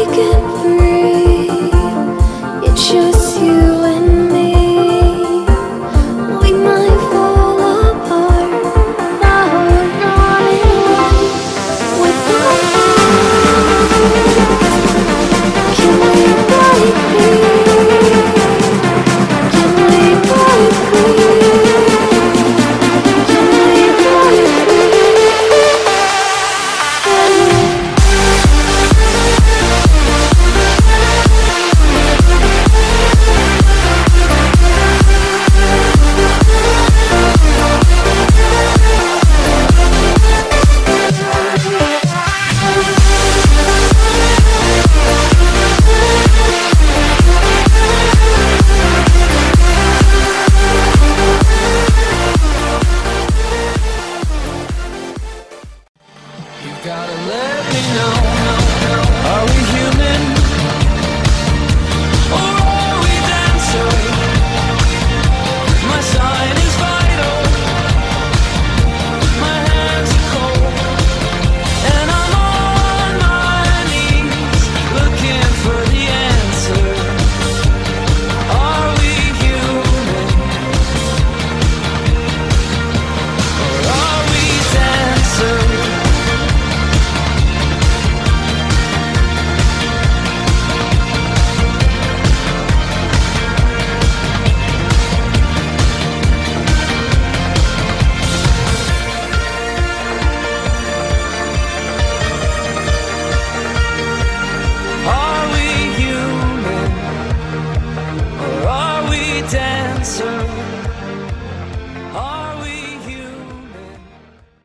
Breaking free, it's just